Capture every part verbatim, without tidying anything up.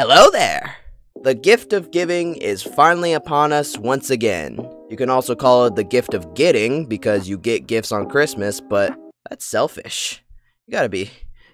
Hello there! The gift of giving is finally upon us once again. You can also call it the gift of getting, because you get gifts on Christmas, but that's selfish. You gotta be,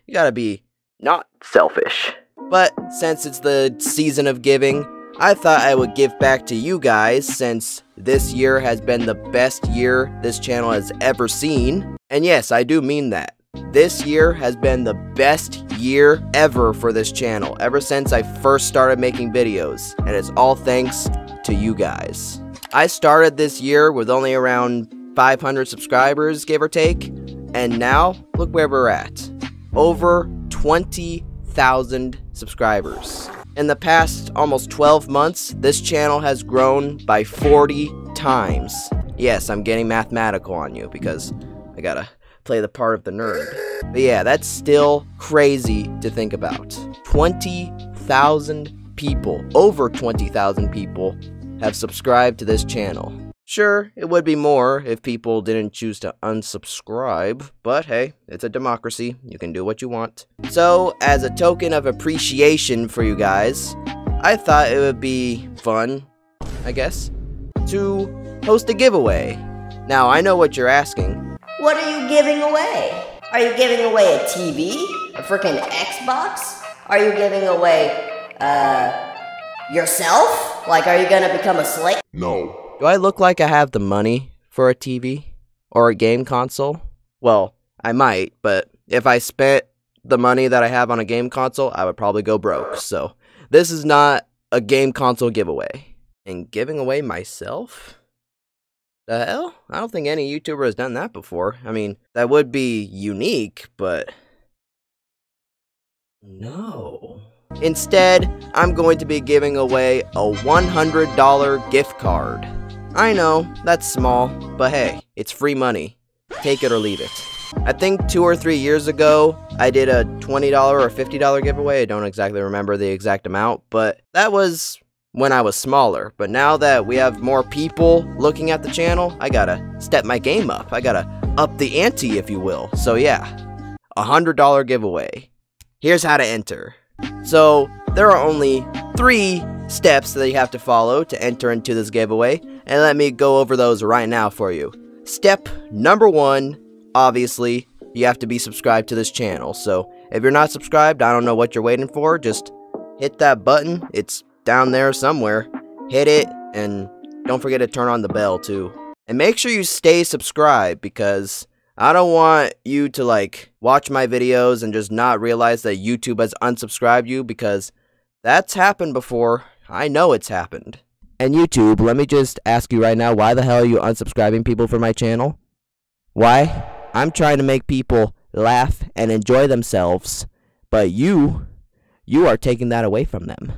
you gotta be not selfish. But since it's the season of giving, I thought I would give back to you guys, since this year has been the best year this channel has ever seen. And yes, I do mean that. This year has been the best year ever for this channel, ever since I first started making videos, and it's all thanks to you guys. I started this year with only around five hundred subscribers, give or take, and now look where we're at. Over twenty thousand subscribers. In the past almost twelve months, this channel has grown by forty times. Yes, I'm getting mathematical on you because I gotta play the part of the nerd. But yeah, that's still crazy to think about. twenty thousand people, over twenty thousand people have subscribed to this channel. Sure, it would be more if people didn't choose to unsubscribe, but hey, it's a democracy. You can do what you want. So, as a token of appreciation for you guys, I thought it would be fun, I guess, to host a giveaway. Now, I know what you're asking. What are you giving away? Are you giving away a T V? A freaking Xbox? Are you giving away, uh, yourself? Like, are you gonna become a slave? No. Do I look like I have the money for a T V? Or a game console? Well, I might, but if I spent the money that I have on a game console, I would probably go broke, so this is not a game console giveaway. And giving away myself? The hell? I don't think any YouTuber has done that before. I mean, that would be unique, but no. Instead, I'm going to be giving away a one hundred dollar gift card. I know, that's small, but hey, it's free money. Take it or leave it. I think two or three years ago, I did a twenty dollar or fifty dollar giveaway. I don't exactly remember the exact amount, but that was when I was smaller. But now that we have more people looking at the channel, I gotta step my game up. I gotta up the ante, if you will. So yeah, a one hundred dollar giveaway. Here's how to enter. So there are only three steps that you have to follow to enter into this giveaway, and let me go over those right now for you. Step number one, obviously, you have to be subscribed to this channel. So if you're not subscribed, I don't know what you're waiting for. Just hit that button. It's down there somewhere. Hit it, and don't forget to turn on the bell too. And make sure you stay subscribed, because I don't want you to like watch my videos and just not realize that YouTube has unsubscribed you, because that's happened before. I know it's happened. And YouTube, let me just ask you right now, why the hell are you unsubscribing people from my channel? Why? I'm trying to make people laugh and enjoy themselves, but you, you are taking that away from them.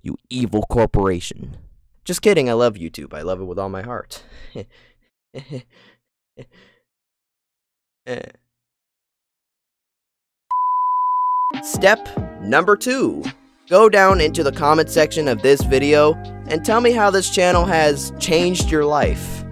You evil corporation. Just kidding, I love YouTube. I love it with all my heart. Step number two. Go down into the comment section of this video and tell me how this channel has changed your life.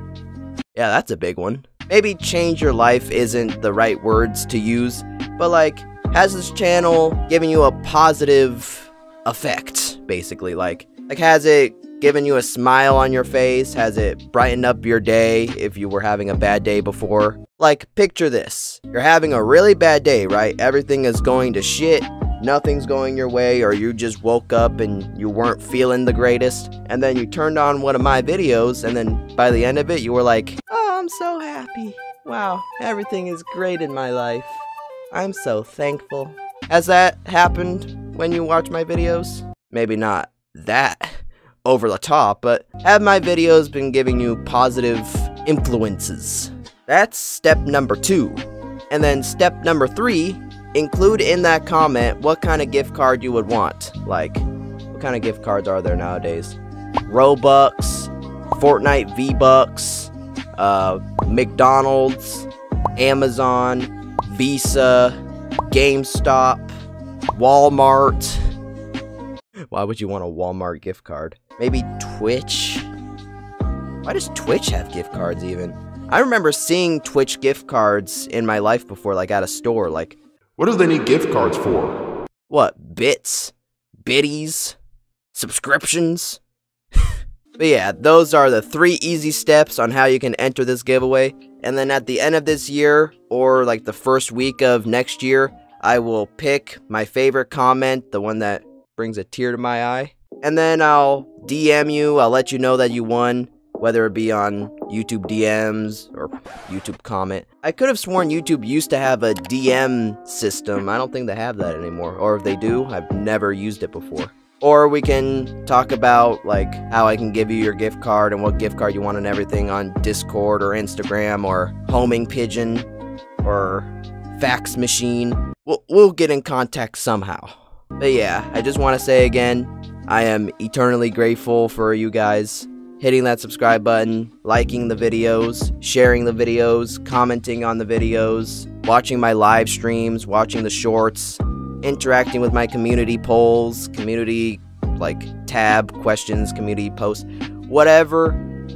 Yeah, that's a big one. Maybe change your life isn't the right words to use, but like, has this channel given you a positive effect? Basically, like like has it given you a smile on your face? Has it brightened up your day if you were having a bad day before? Like, picture this. You're having a really bad day, right? Everything is going to shit, nothing's going your way, or you just woke up and you weren't feeling the greatest, and then you turned on one of my videos, and then by the end of it you were like, oh, I'm so happy. Wow, everything is great in my life. I'm so thankful. Has that happened when you watch my videos? Maybe not that over the top, but have my videos been giving you positive influences? That's step number two. And then step number three, include in that comment what kind of gift card you would want. Like, what kind of gift cards are there nowadays? Robux, Fortnite V-Bucks, uh, McDonald's, Amazon, Visa, GameStop, Walmart. Why would you want a Walmart gift card? Maybe Twitch? Why does Twitch have gift cards even? I remember seeing Twitch gift cards in my life before, like at a store. Like, what do they need gift cards for? What, bits? biddies, subscriptions. But yeah, those are the three easy steps on how you can enter this giveaway. And then at the end of this year, or like the first week of next year, I will pick my favorite comment, the one that brings a tear to my eye. And then I'll D M you, I'll let you know that you won, whether it be on YouTube D Ms or YouTube comment. I could have sworn YouTube used to have a D M system. I don't think they have that anymore. Or if they do, I've never used it before. Or we can talk about like how I can give you your gift card and what gift card you want and everything on Discord or Instagram or Homing Pigeon or Fax Machine. We'll, we'll get in contact somehow. But yeah, I just want to say again, I am eternally grateful for you guys hitting that subscribe button, liking the videos, sharing the videos, commenting on the videos, watching my live streams, watching the shorts, interacting with my community polls, community like tab questions, community posts, whatever.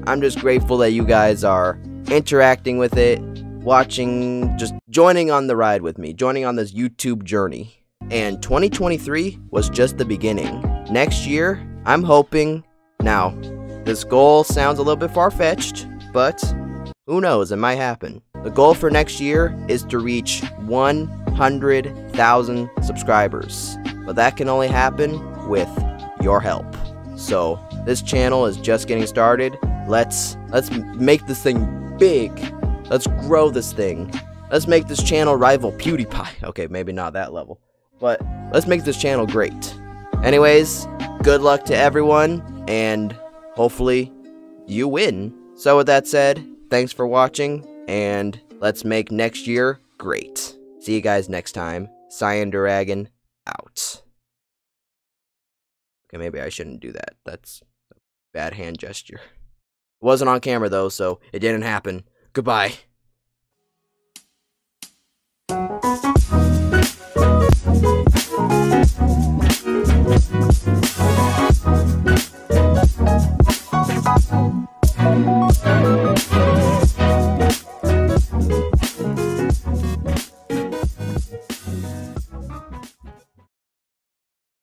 I'm just grateful that you guys are interacting with it, watching, just joining on the ride with me, joining on this YouTube journey. And twenty twenty-three was just the beginning. Next year, I'm hoping, now, this goal sounds a little bit far-fetched, but who knows, it might happen. The goal for next year is to reach one hundred thousand subscribers, but that can only happen with your help. So this channel is just getting started. Let's let's make this thing big. Let's grow this thing. Let's make this channel rival PewDiePie. Okay, maybe not that level, but let's make this channel great. Anyways, good luck to everyone, and hopefully you win. So with that said, thanks for watching, and let's make next year great. See you guys next time. Cyan Dragon out. Okay, maybe I shouldn't do that. That's a bad hand gesture. It wasn't on camera though, so it didn't happen. Goodbye.